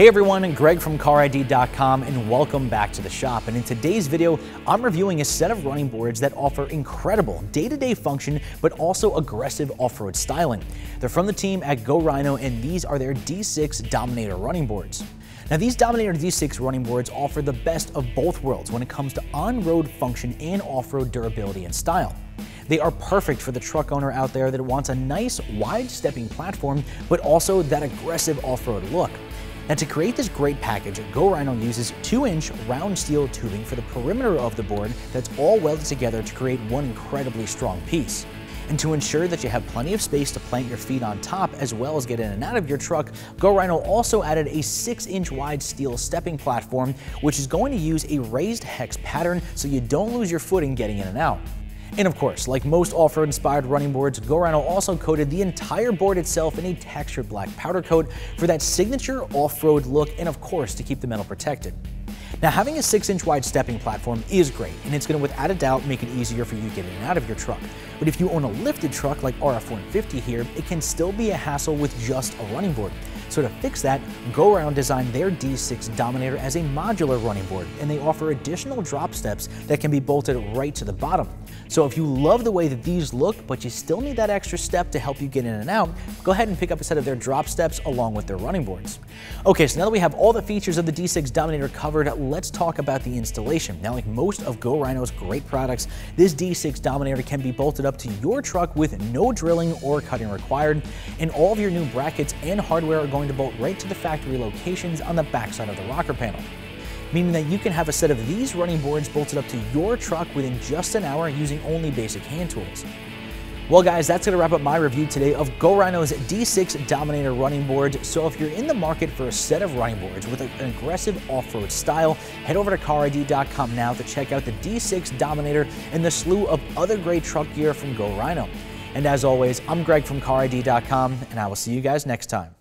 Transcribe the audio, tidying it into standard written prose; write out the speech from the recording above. Hey everyone, Greg from CarID.com and welcome back to the shop. And in today's video, I'm reviewing a set of running boards that offer incredible day-to-day function, but also aggressive off-road styling. They're from the team at Go Rhino, and these are their D6 Dominator running boards. Now, these Dominator D6 running boards offer the best of both worlds when it comes to on-road function and off-road durability and style. They are perfect for the truck owner out there that wants a nice, wide-stepping platform, but also that aggressive off-road look. Now, to create this great package, Go Rhino uses 2-inch round steel tubing for the perimeter of the board that's all welded together to create one incredibly strong piece. And to ensure that you have plenty of space to plant your feet on top as well as get in and out of your truck, Go Rhino also added a 6-inch wide steel stepping platform, which is going to use a raised hex pattern so you don't lose your footing getting in and out. And of course, like most off-road inspired running boards, Go Rhino also coated the entire board itself in a textured black powder coat for that signature off-road look and of course to keep the metal protected. Now, having a 6-inch wide stepping platform is great, and it's going to without a doubt make it easier for you to get in and out of your truck. But if you own a lifted truck like our F-150 here, it can still be a hassle with just a running board. So to fix that, Go Rhino designed their D6 Dominator as a modular running board, and they offer additional drop steps that can be bolted right to the bottom. So if you love the way that these look, but you still need that extra step to help you get in and out, go ahead and pick up a set of their drop steps along with their running boards. Okay, so now that we have all the features of the D6 Dominator covered, let's talk about the installation. Now, like most of Go Rhino's great products, this D6 Dominator can be bolted up to your truck with no drilling or cutting required, and all of your new brackets and hardware are going to bolt right to the factory locations on the backside of the rocker panel, meaning that you can have a set of these running boards bolted up to your truck within just an hour using only basic hand tools. Well guys, that's going to wrap up my review today of Go Rhino's D6 Dominator running boards. So if you're in the market for a set of running boards with an aggressive off-road style, head over to CarID.com now to check out the D6 Dominator and the slew of other great truck gear from Go Rhino. And as always, I'm Greg from CarID.com, and I will see you guys next time.